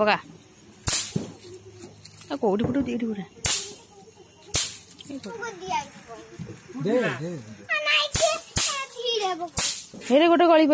Paka, aku udah putus di udah. Papa, kau ini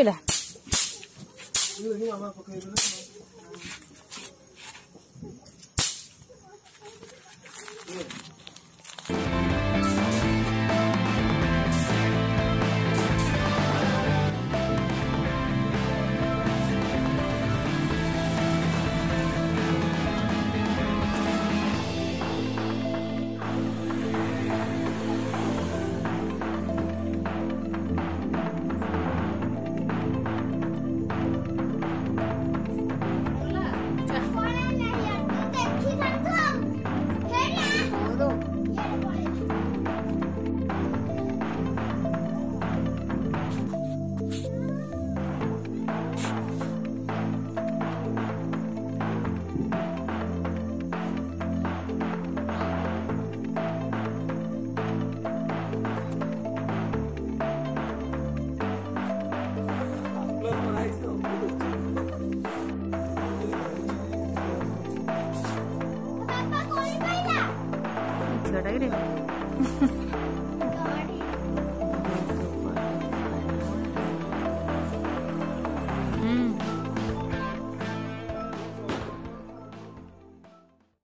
baik tak? Sudah lagi deh.